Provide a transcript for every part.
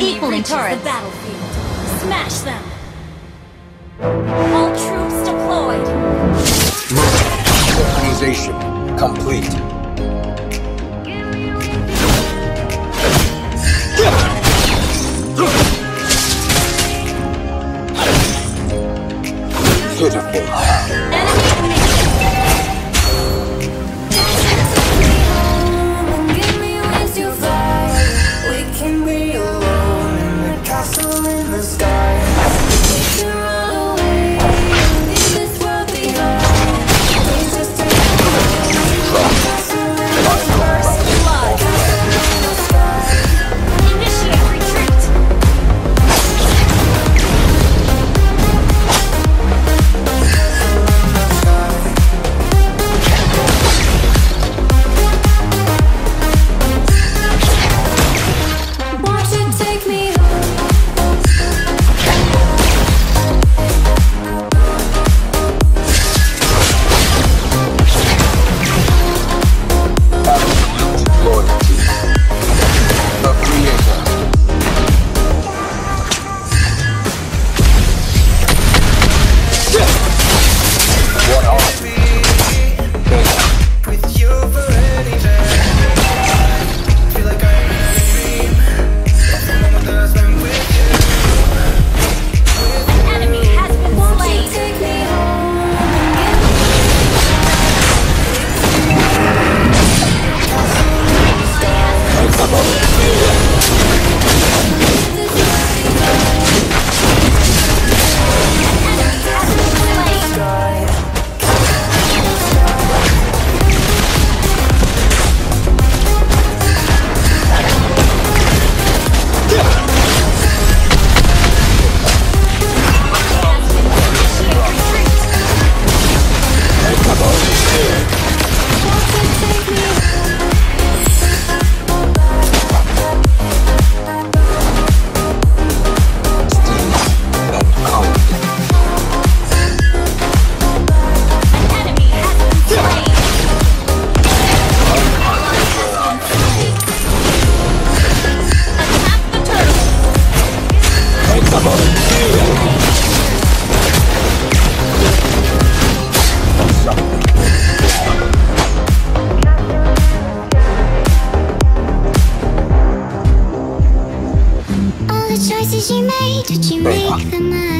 equally turrets. The battlefield. Smash them. All troops deployed. Organization complete. Beautiful.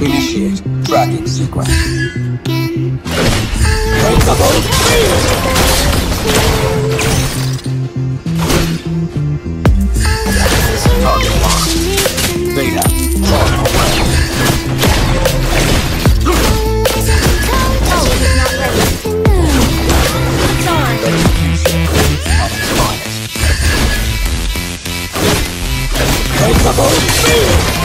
Initiate tracking sequence. Target locked. Data drawn away. Initiate retreat!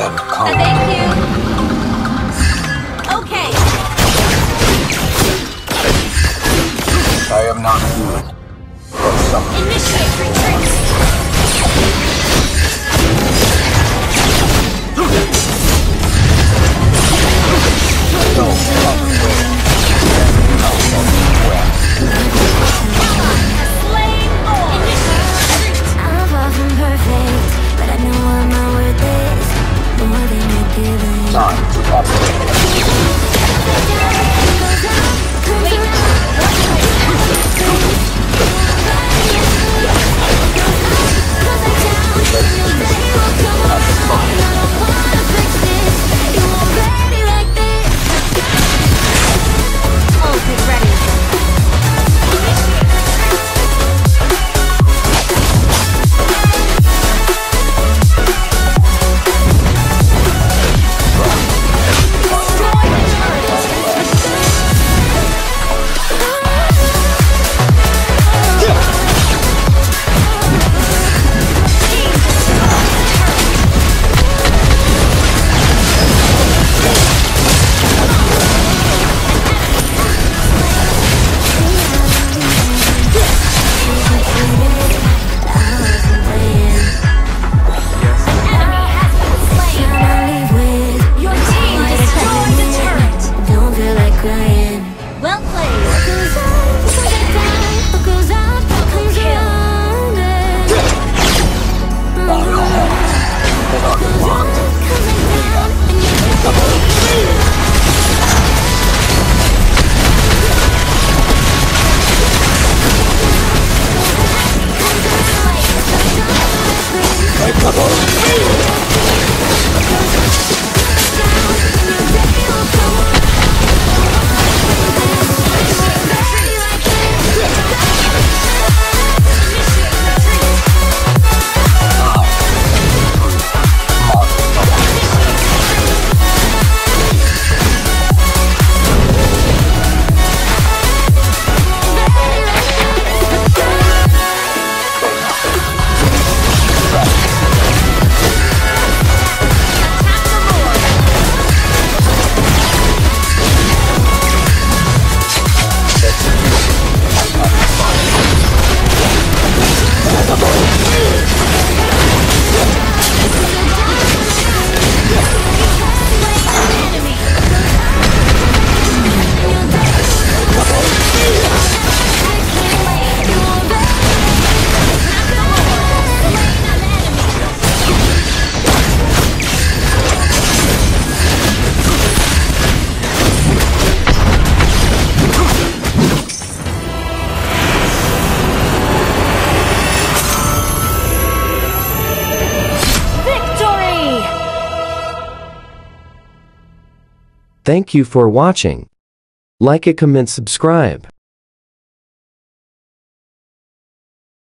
and calm. Thank you. I am not human, but something. Initiate retreat! Don't come away. A slain boy! Initiate retreat! I'm far from perfect, but I know what my worth is. More than you're giving. Time to operate. Wait. Thank you for watching. Like and comment, subscribe.